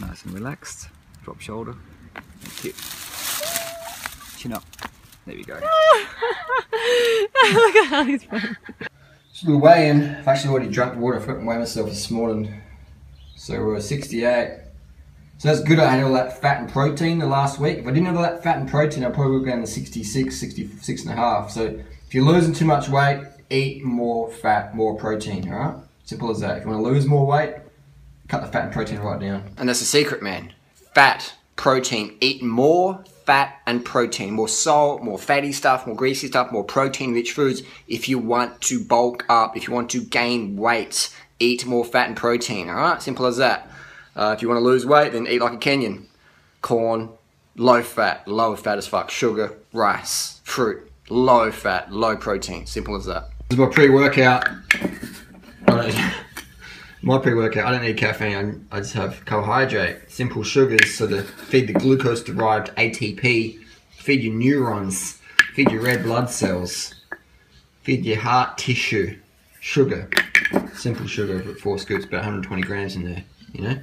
nice and relaxed. Drop shoulder. Thank you. Chin up. There we go. Look at how he's running. So we're weighing. I've actually already drank water. I forgot to weigh myself this morning. So we're 68. So that's good. I had all that fat and protein the last week. If I didn't have all that fat and protein, I probably would go down to 66, 66 and a half. So if you're losing too much weight, eat more fat, more protein, all right? Simple as that. If you want to lose more weight, cut the fat and protein right down. And that's the secret, man. Fat, protein, eat more fat and protein. More salt, more fatty stuff, more greasy stuff, more protein-rich foods. If you want to bulk up, if you want to gain weight, eat more fat and protein, all right? Simple as that. If you want to lose weight, then eat like a Kenyan. Corn, low fat as fuck. Sugar, rice, fruit, low fat, low protein. Simple as that. This is my pre-workout. My pre-workout, I don't need caffeine, I just have carbohydrate, simple sugars, so to feed the glucose-derived ATP, feed your neurons, feed your red blood cells, feed your heart tissue, sugar, simple sugar, but 4 scoops, about 120 grams in there, you know?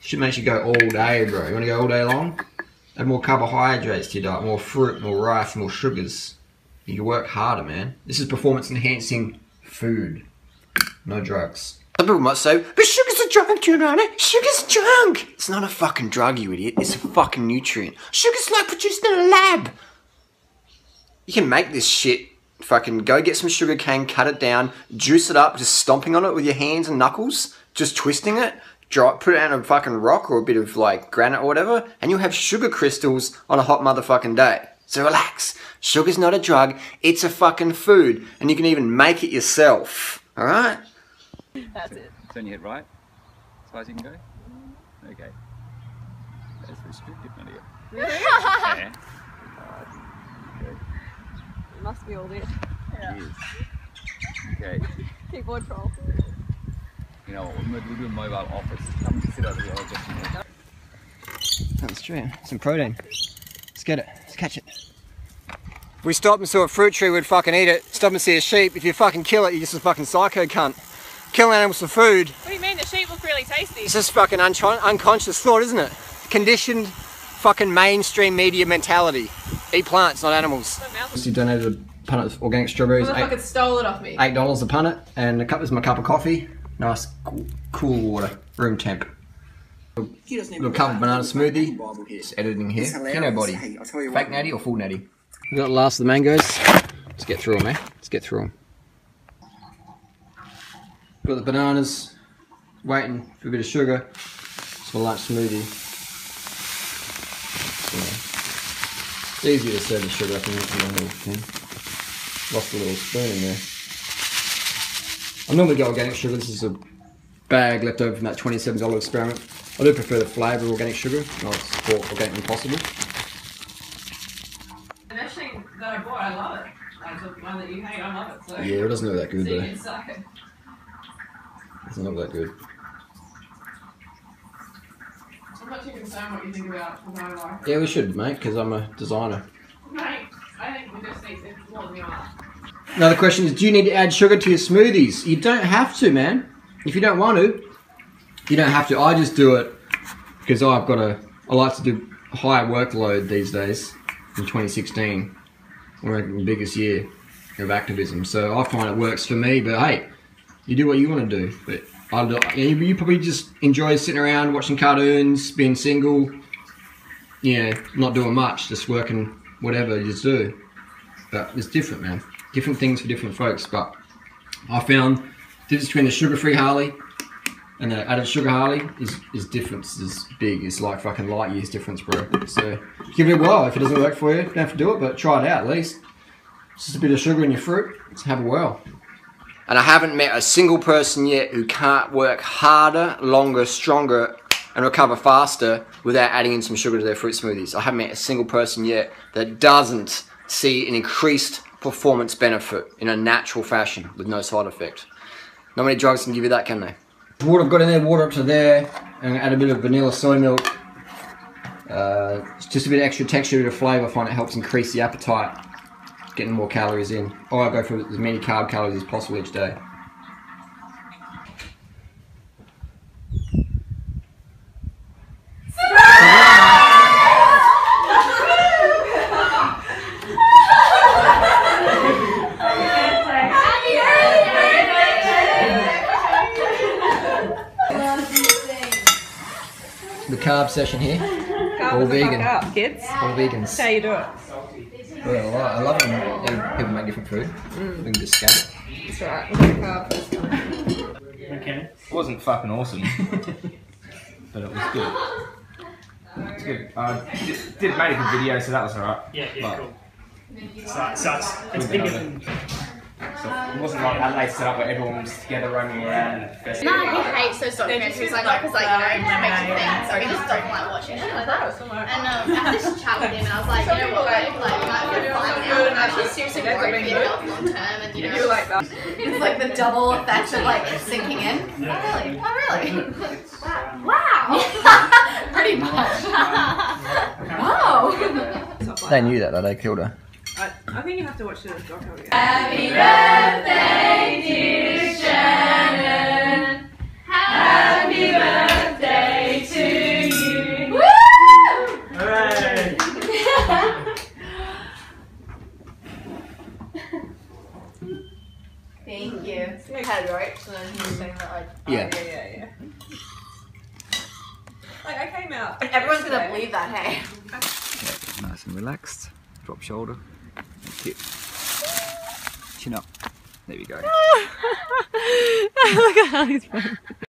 Should make you go all day, bro. You want to go all day long? Add more carbohydrates to your diet, more fruit, more rice, more sugars. You can work harder, man. This is performance-enhancing food, no drugs. Some people might say, but sugar's a drug, Giovanna. Sugar's a drug. It's not a fucking drug, you idiot. It's a fucking nutrient. Sugar's like produced in a lab. You can make this shit. Fucking go get some sugar cane, cut it down, juice it up, just stomping on it with your hands and knuckles, just twisting it, put it on a fucking rock or a bit of like granite or whatever, and you'll have sugar crystals on a hot motherfucking day. So relax. Sugar's not a drug. It's a fucking food. And you can even make it yourself. All right? That's it. Turn your head right, as far as you can go. Okay. That's restricted, not here. Really? Yeah. Good. It must be all this. Yeah. It is. Okay. Keyboard troll. You know, we'll do a mobile office. Come sit over here. That's true. Some protein. Let's get it. Let's catch it. If we stopped and saw a fruit tree, we'd fucking eat it. Stop and see a sheep. If you fucking kill it, you're just a fucking psycho cunt. Killing animals for food. What do you mean? The sheep look really tasty. It's just fucking unconscious thought, isn't it? Conditioned fucking mainstream media mentality. Eat plants, not animals. You donated a punnet of organic strawberries. Well, fucking stole it off me. $8 a punnet, and a cup is my cup of coffee. Nice, cool water, room temp. Little cup of banana smoothie. Just editing here. Keno body. Hey, fake natty or full natty? We got last of the mangoes. Let's get through them, eh? Let's get through them. Got the bananas, waiting for a bit of sugar. It's my lunch smoothie. So, it's easier to serve the sugar up in the little thing. Lost a little spoon in there. I normally go organic sugar. This is a bag left over from that $27 experiment. I do prefer the flavour of organic sugar. I'll support organic when possible. The next thing that I bought, I love it. Like the one that you hate, I love it. So. Yeah, it doesn't look that good though. You can suck it. It's not that good. I'm not too concerned what you think about my life. Yeah, we should, mate, because I'm a designer. Mate, I think we just need to explore the art. Another question is, do you need to add sugar to your smoothies? You don't have to, man. If you don't want to, you don't have to. I just do it because I like to do higher workload these days in 2016. We're in the biggest year of activism. So I find it works for me, but hey, you do what you want to do, but you probably just enjoy sitting around watching cartoons, being single, yeah, not doing much, just working whatever you just do. But it's different, man. Different things for different folks. But I found the difference between the sugar-free Harley and the added sugar Harley is difference is big. It's like fucking light years difference, bro. So give it a whirl. If it doesn't work for you, don't have to do it, but try it out at least. Just a bit of sugar in your fruit. Just have a whirl. And I haven't met a single person yet who can't work harder, longer, stronger, and recover faster without adding in some sugar to their fruit smoothies. I haven't met a single person yet that doesn't see an increased performance benefit in a natural fashion with no side effect. Not many drugs can give you that, can they? The water I've got in there, water up to there, and add a bit of vanilla soy milk. Just a bit of extra texture, a bit of flavour. I find it helps increase the appetite. Getting more calories in. Or I go for as many carb calories as possible each day. the carb session here. All vegan. Up, kids. All vegans. That's how you do it. Well, I love it when people make different food. We can just scan it. It's alright, we'll get a carb first time. Okay. It wasn't fucking awesome, but it was good. It's good. I did make a good video, so that was alright. Yeah, cool. So it's bigger than... So it wasn't like that they set up where everyone was together running around and festival. No, he hates those documentaries like that because, like, you know, it makes you think. So he just doesn't like watching it like that. And I had this chat with him and I was like, you know what, like, you might be fine now. And I was just seriously worried for yourself long term. And, you know, it's like the double effect of, like, sinking in. Oh, really? Oh, really? Wow! Pretty much. Whoa! They knew that, though. They killed her. I think you have to watch the doco. Yeah. Happy birthday, dear Shannon. Happy birthday to you. Woo! Hooray! Thank you. It's like head, right? So then you were saying that, like, yeah. Like, I came out. Everyone's gonna believe that, hey? Yeah, nice and relaxed. Drop shoulder. Cute. Chin up. There we go. Look at how he's running.